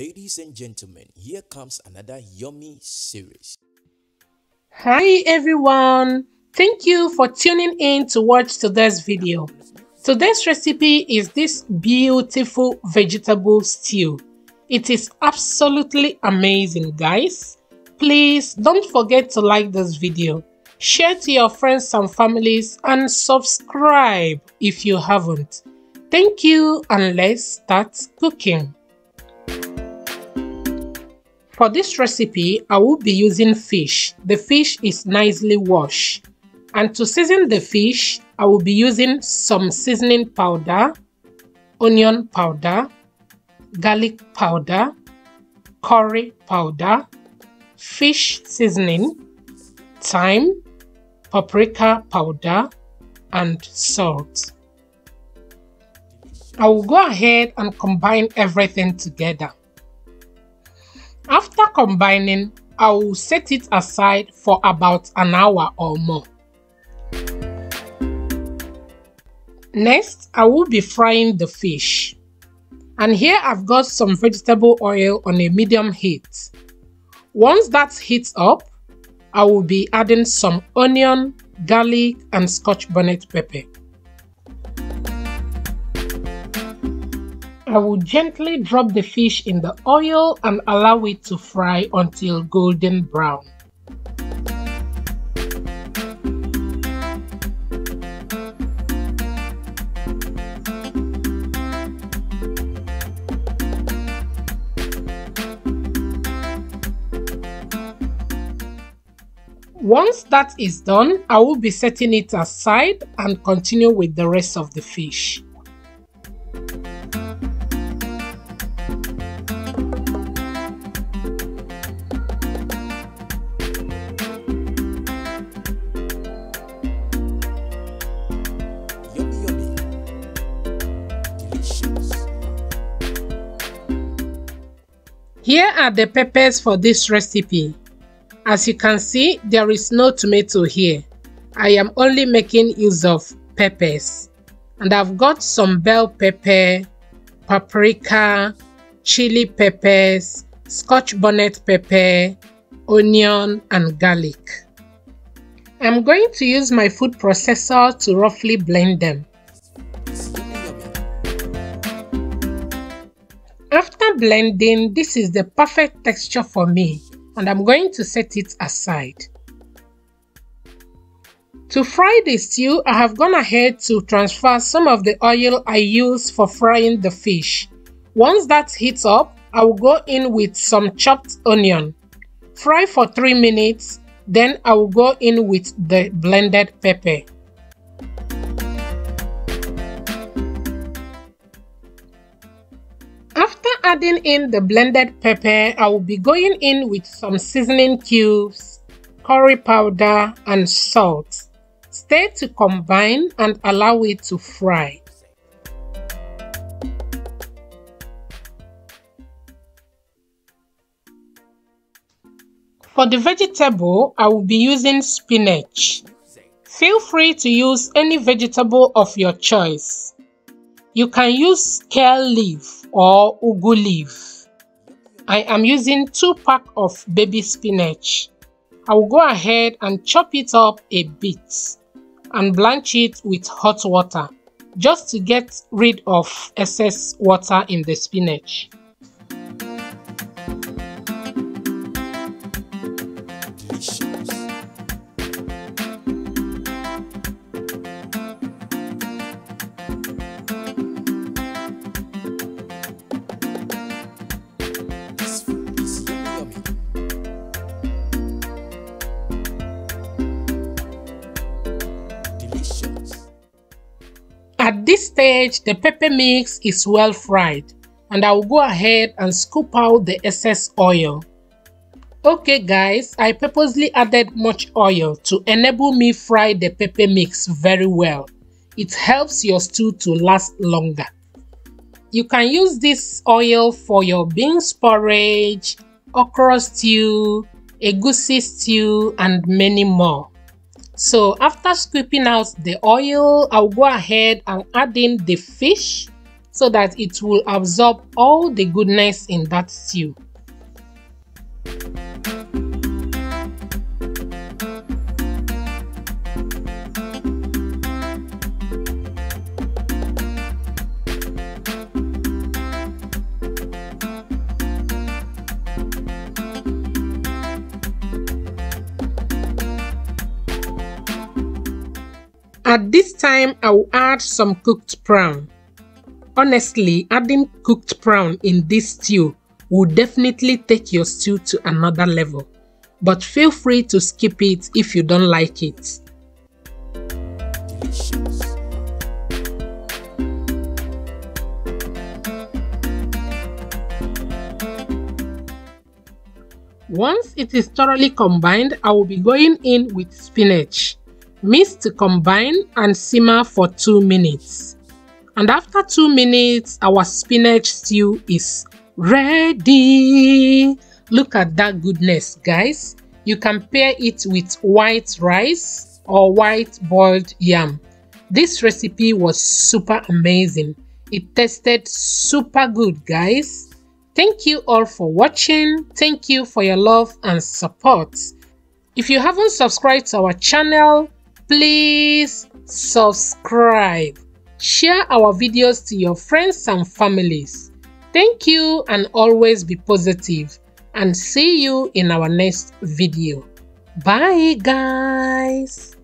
Ladies and gentlemen, here comes another yummy series. Hi everyone, thank you for tuning in to watch today's video. Today's recipe is this beautiful vegetable stew. It is absolutely amazing, guys. Please don't forget to like this video, share to your friends and families, and subscribe if you haven't. Thank you, and let's start cooking. For this recipe, I will be using fish. The fish is nicely washed. And to season the fish, I will be using some seasoning powder, onion powder, garlic powder, curry powder, fish seasoning, thyme, paprika powder, and salt. I will go ahead and combine everything together. After combining, I will set it aside for about an hour or more. Next, I will be frying the fish. And here I've got some vegetable oil on a medium heat. Once that heats up, I will be adding some onion, garlic, and Scotch bonnet pepper. I will gently drop the fish in the oil and allow it to fry until golden brown. Once that is done, I will be setting it aside and continue with the rest of the fish. Here are the peppers for this recipe. As you can see, there is no tomato here. I am only making use of peppers. And I've got some bell pepper, paprika, chili peppers, Scotch bonnet pepper, onion, and garlic. I'm going to use my food processor to roughly blend them. After blending, this is the perfect texture for me, and I'm going to set it aside. To fry the stew, I have gone ahead to transfer some of the oil I use for frying the fish. Once that heats up, I will go in with some chopped onion. Fry for 3 minutes, then I will go in with the blended pepper. Adding in the blended pepper, I will be going in with some seasoning cubes, curry powder, and salt. Stir to combine and allow it to fry. For the vegetable, I will be using spinach. Feel free to use any vegetable of your choice. You can use kale leaf or ugu leaf. I am using 2 packs of baby spinach. I will go ahead and chop it up a bit and blanch it with hot water just to get rid of excess water in the spinach. At this stage, the pepper mix is well fried, and I will go ahead and scoop out the excess oil. Okay guys, I purposely added much oil to enable me fry the pepper mix very well. It helps your stew to last longer. You can use this oil for your beans porridge, okra stew, egusi stew, and many more. So after scooping out the oil, I'll go ahead and add in the fish, so that it will absorb all the goodness in that stew. At this time, I will add some cooked prawn. Honestly, adding cooked prawn in this stew will definitely take your stew to another level, but feel free to skip it if you don't like it. Once it is thoroughly combined, I will be going in with spinach. Mix to combine and simmer for 2 minutes. And after 2 minutes, our spinach stew is ready. Look at that goodness, guys. You can pair it with white rice or white boiled yam. This recipe was super amazing. It tasted super good, guys. Thank you all for watching. Thank you for your love and support. If you haven't subscribed to our channel, please subscribe. Share our videos to your friends and families. Thank you, and always be positive, and see you in our next video. Bye, guys.